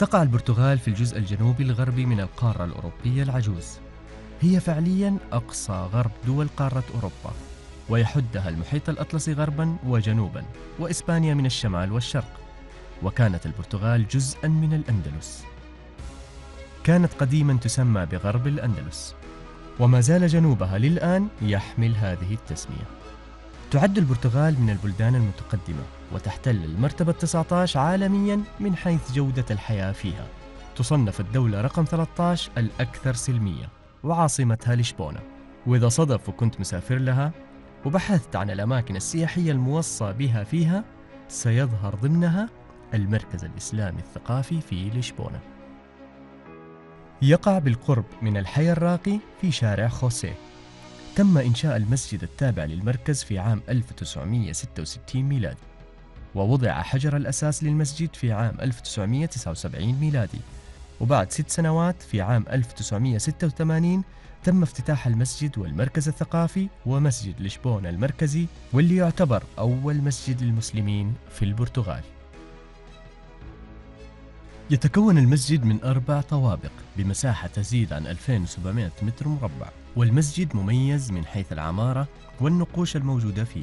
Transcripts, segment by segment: تقع البرتغال في الجزء الجنوبي الغربي من القارة الأوروبية العجوز، هي فعلياً أقصى غرب دول قارة أوروبا، ويحدها المحيط الأطلسي غرباً وجنوباً، وإسبانيا من الشمال والشرق، وكانت البرتغال جزءاً من الأندلس. كانت قديماً تسمى بغرب الأندلس، وما زال جنوبها للآن يحمل هذه التسمية. تعد البرتغال من البلدان المتقدمة، وتحتل المرتبة 19 عالمياً من حيث جودة الحياة فيها. تصنف الدولة رقم 13 الأكثر سلمية، وعاصمتها لشبونة. وإذا صدف وكنت مسافر لها وبحثت عن الأماكن السياحية الموصى بها فيها، سيظهر ضمنها المركز الإسلامي الثقافي في لشبونة. يقع بالقرب من الحي الراقي في شارع خوسيه. تم إنشاء المسجد التابع للمركز في عام 1966 ميلادي، ووضع حجر الأساس للمسجد في عام 1979 ميلادي، وبعد 6 سنوات في عام 1986 تم افتتاح المسجد والمركز الثقافي ومسجد لشبونة المركزي، واللي يعتبر أول مسجد للمسلمين في البرتغال. يتكون المسجد من 4 طوابق بمساحة تزيد عن 2700 متر مربع، والمسجد مميز من حيث العمارة والنقوش الموجودة فيه،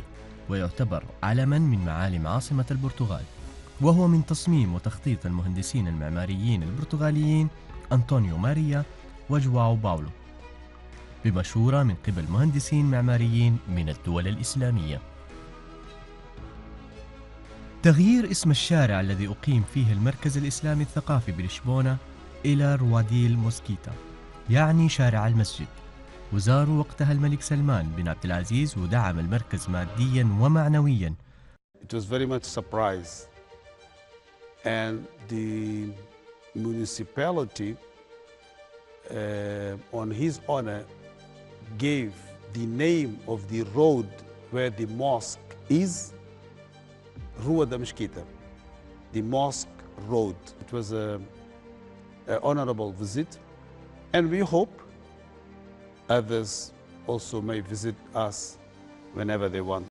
ويعتبر علماً من معالم عاصمة البرتغال، وهو من تصميم وتخطيط المهندسين المعماريين البرتغاليين أنطونيو ماريا وجواو باولو، بمشورة من قبل مهندسين معماريين من الدول الإسلامية. تغيير اسم الشارع الذي أقيم فيه المركز الإسلامي الثقافي بلشبونة إلى رواديل موسكيتا، يعني شارع المسجد، وزار وقتها الملك سلمان بن عبد العزيز، ودعم المركز مادياً ومعنوياً. It was very much surprise, and the municipality, on his honor, gave the name of the road where the mosque is, Rua da Mesquita, the mosque road. It was an honorable visit, and we hope others also may visit us whenever they want.